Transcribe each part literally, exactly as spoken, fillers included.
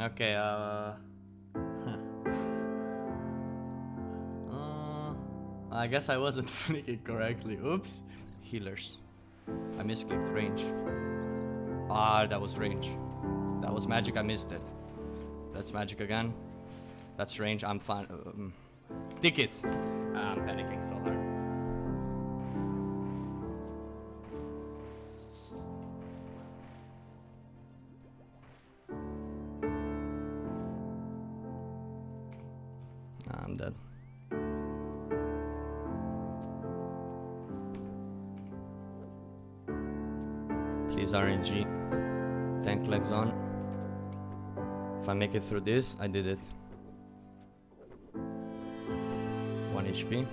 Okay, uh... uh I guess I wasn't clicking correctly. Oops. Healers. I misclicked range. Ah, that was range. That was magic, I missed it. That's magic again. That's range, I'm fine. Um, ticket! I'm panicking so hard. I'm dead. Please R N G. Tank legs on. If I make it through this, I did it. one H P.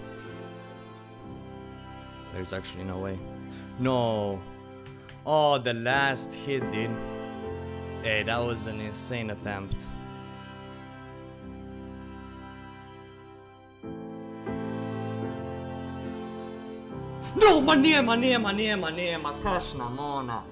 There's actually no way. No! Oh, the last hit, dude. Hey, that was an insane attempt. No, my name, my name, my name, my name, my Krishna, Mona.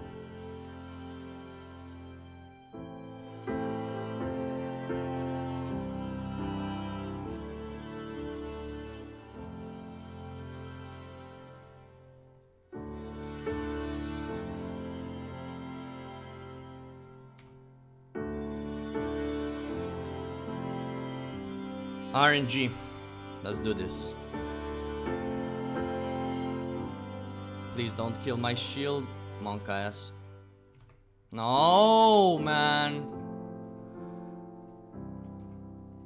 R N G, let's do this. Please don't kill my shield, monk ass. No, man.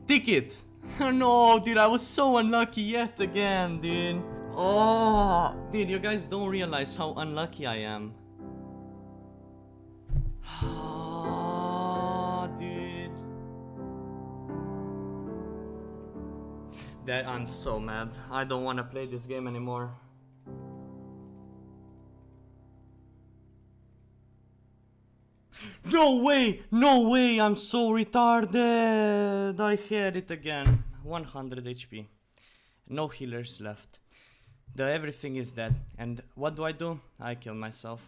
Ticket. No, dude, I was so unlucky yet again, dude. Oh, dude, you guys don't realize how unlucky I am. Oh, dude. That I'm so mad. I don't want to play this game anymore. No way! No way! I'm so retarded! I had it again. one hundred H P. No healers left. The everything is dead. And what do I do? I kill myself.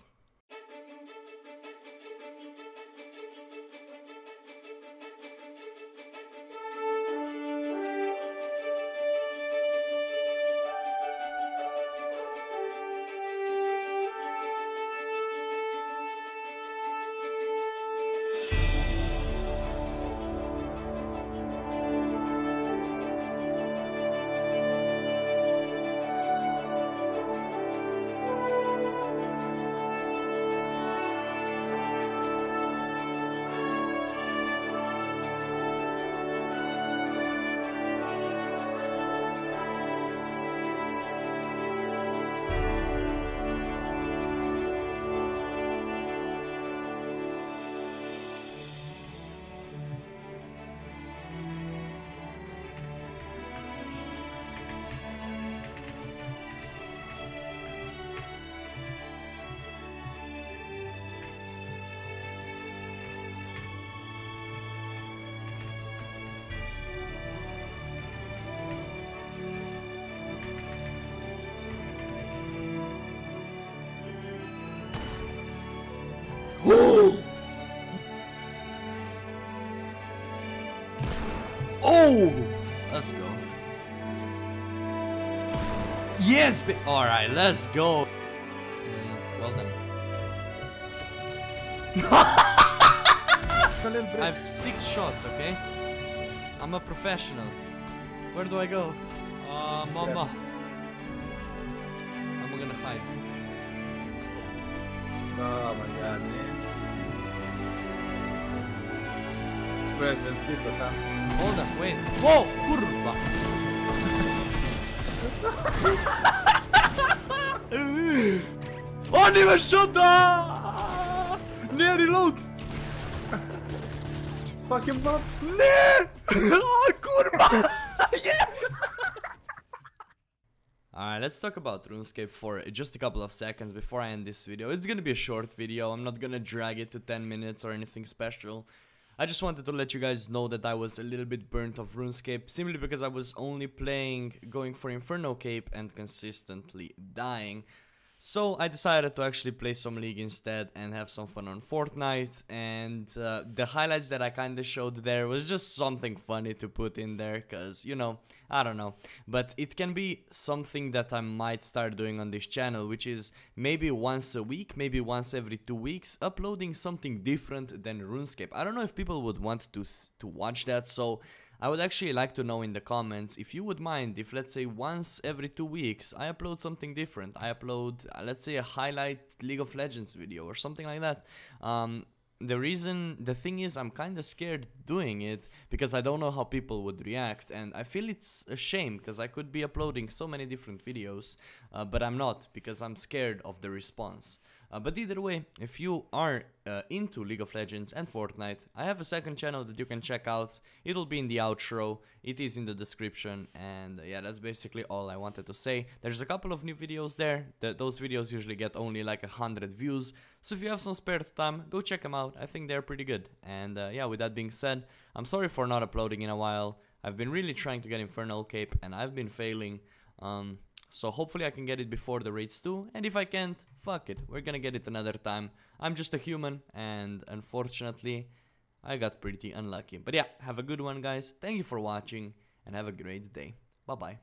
Let's go. Yes, but all right, let's go. Mm, well done. I have six shots, okay? I'm a professional. Where do I go? Uh, mama. I'm gonna hide. Oh my god, man. President Sleeper, huh? Hold up, wait. Whoa! Kurwa! On even shot! Ne, reload! Fucking bump! Ne! Oh, kurwa! Yes! Alright, let's talk about RuneScape for just a couple of seconds before I end this video. It's gonna be a short video, I'm not gonna drag it to ten minutes or anything special. I just wanted to let you guys know that I was a little bit burnt of RuneScape simply because I was only playing, going for Infernal Cape and consistently dying. So I decided to actually play some League instead and have some fun on Fortnite, and uh, the highlights that I kinda showed there was just something funny to put in there, cause, you know, I don't know. But it can be something that I might start doing on this channel, which is maybe once a week, maybe once every two weeks, uploading something different than RuneScape. I don't know if people would want to, to watch that, so I would actually like to know in the comments if you would mind if, let's say, once every two weeks I upload something different. I upload, uh, let's say, a highlight League of Legends video or something like that. Um, the reason, the thing is, I'm kind of scared doing it because I don't know how people would react, and I feel it's a shame because I could be uploading so many different videos, uh, but I'm not because I'm scared of the response. Uh, but either way, if you are uh, into League of Legends and Fortnite, I have a second channel that you can check out. It'll be in the outro, it is in the description, and uh, yeah, that's basically all I wanted to say. There's a couple of new videos there. Th those videos usually get only like a hundred views, so if you have some spare time, go check them out. I think they're pretty good. And uh, yeah, with that being said, I'm sorry for not uploading in a while. I've been really trying to get Infernal Cape, and I've been failing. Um... So hopefully I can get it before the raids too, and if I can't, fuck it, we're gonna get it another time. I'm just a human, and unfortunately, I got pretty unlucky. But yeah, have a good one, guys, thank you for watching, and have a great day. Bye-bye.